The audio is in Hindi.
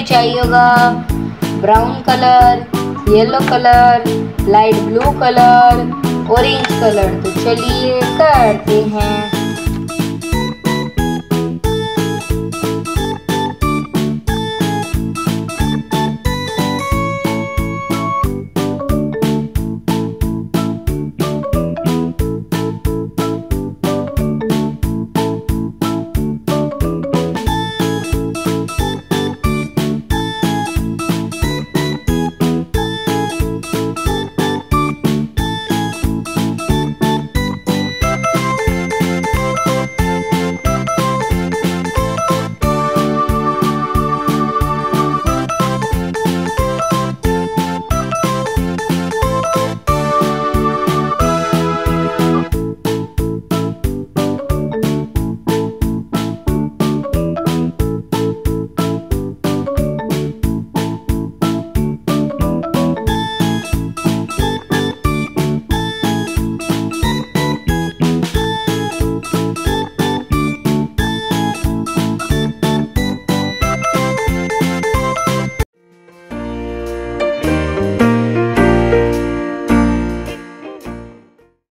में चाहिए होगा brown colour, yellow colour, light blue colour, orange colour. तो चलिए करते हैं।